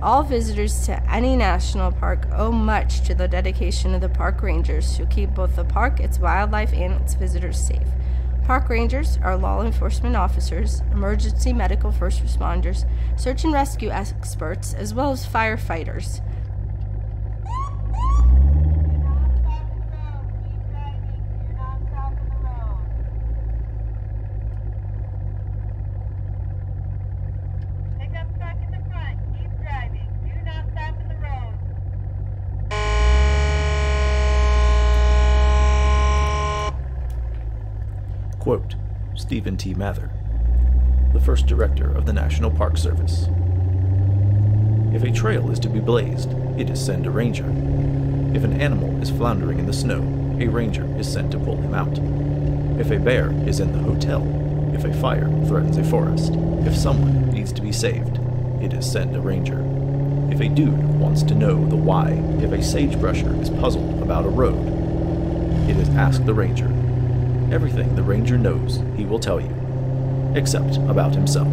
All visitors to any national park owe much to the dedication of the park rangers who keep both the park, its wildlife, and its visitors safe. Park rangers are law enforcement officers, emergency medical first responders, search and rescue experts, as well as firefighters. Stephen T. Mather, the first director of the National Park Service. If a trail is to be blazed, it is send a ranger. If an animal is floundering in the snow, a ranger is sent to pull him out. If a bear is in the hotel, if a fire threatens a forest, if someone needs to be saved, it is send a ranger. If a dude wants to know the why, if a sagebrusher is puzzled about a road, it is ask the ranger. Everything the ranger knows, he will tell you, except about himself.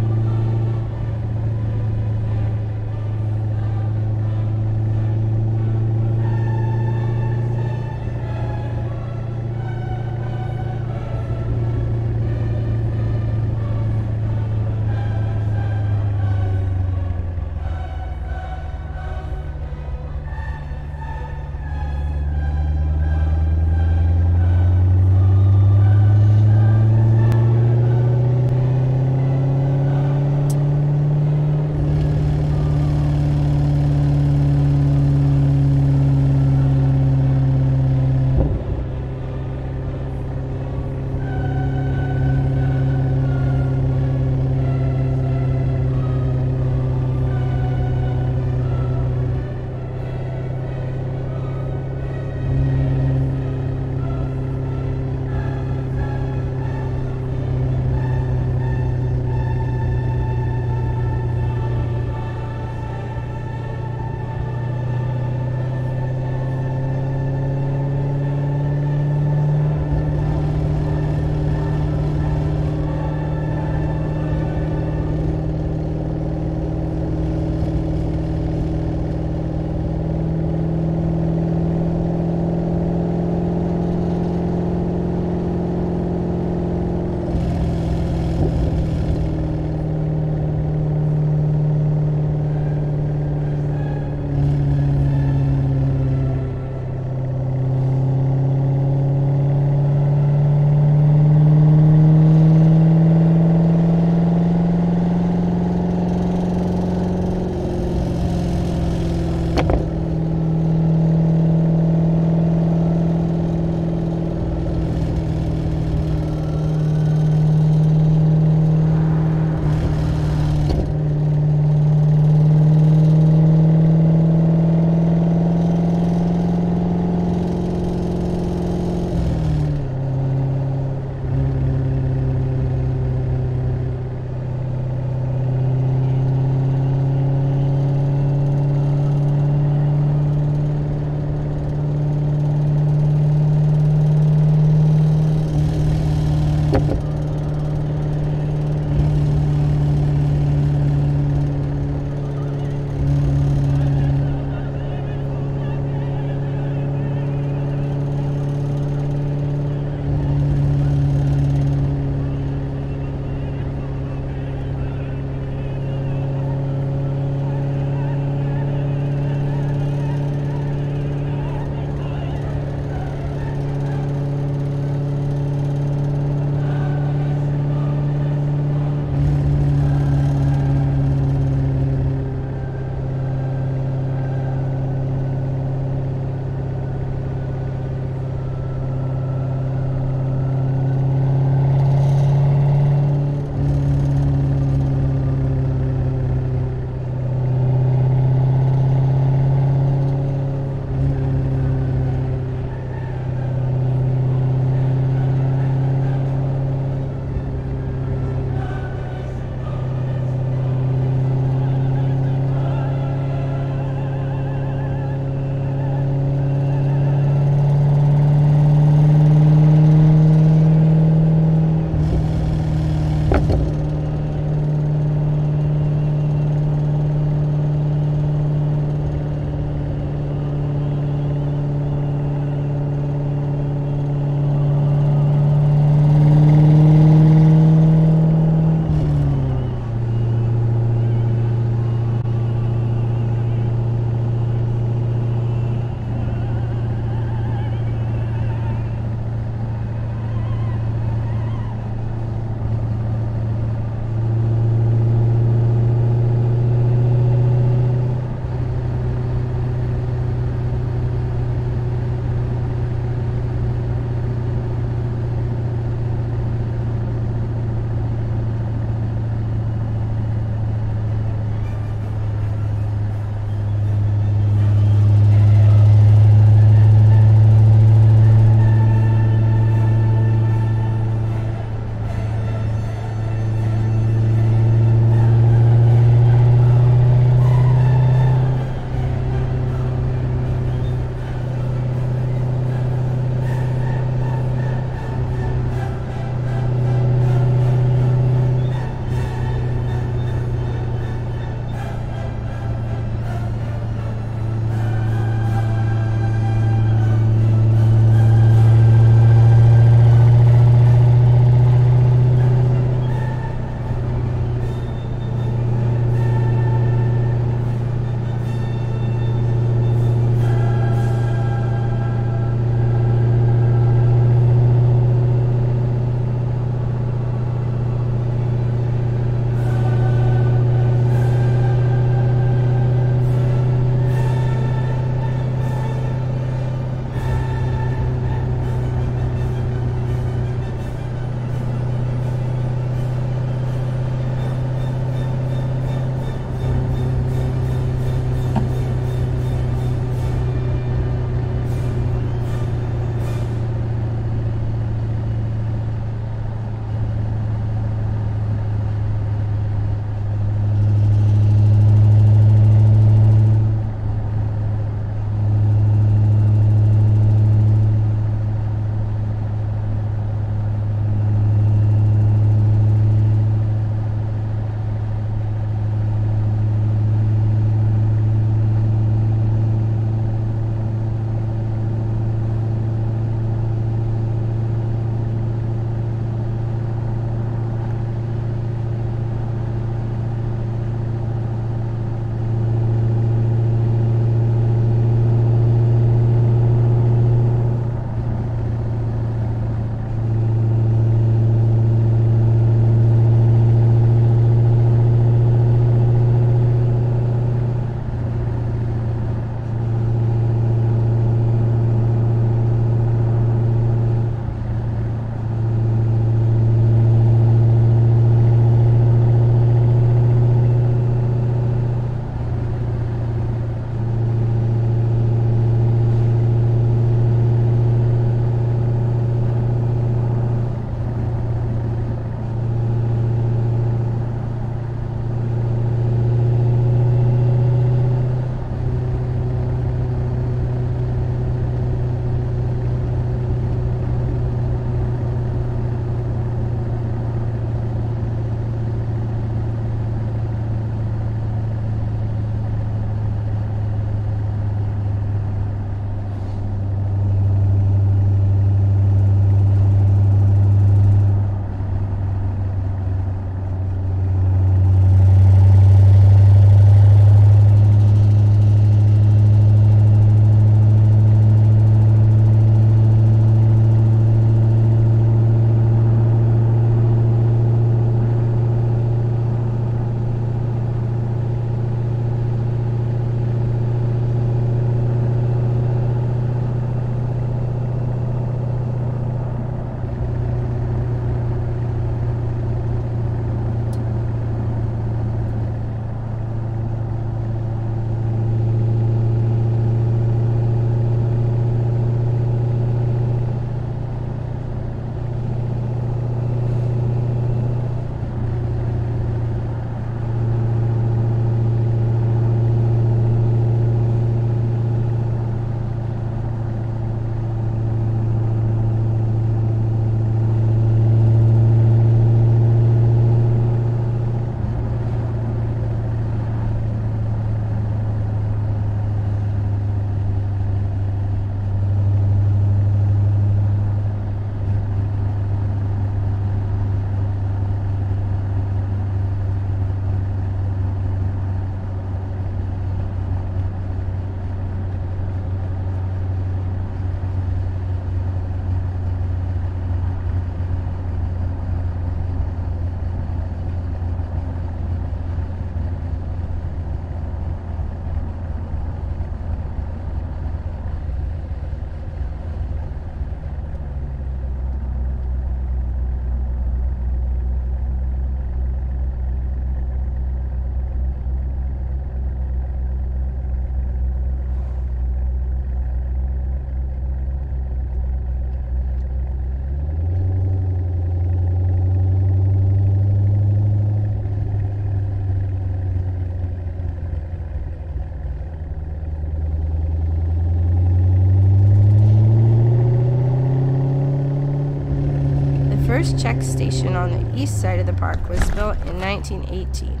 first check station on the east side of the park was built in 1918.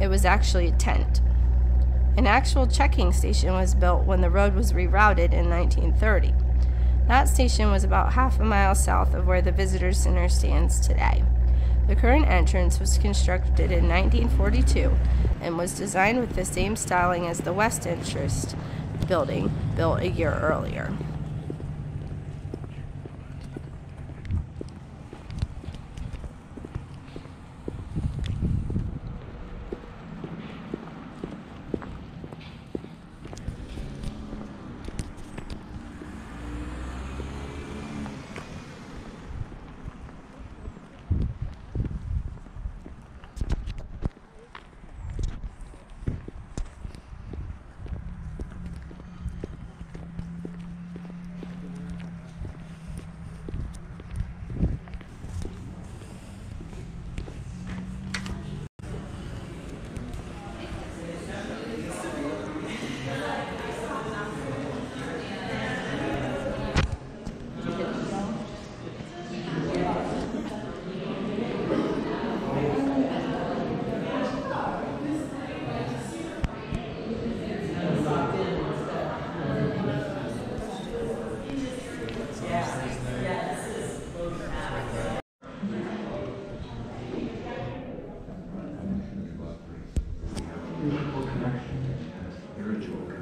It was actually a tent. An actual checking station was built when the road was rerouted in 1930. That station was about half a mile south of where the visitor center stands today. The current entrance was constructed in 1942 and was designed with the same styling as the west entrance building built a year earlier. Connection, spiritual connection.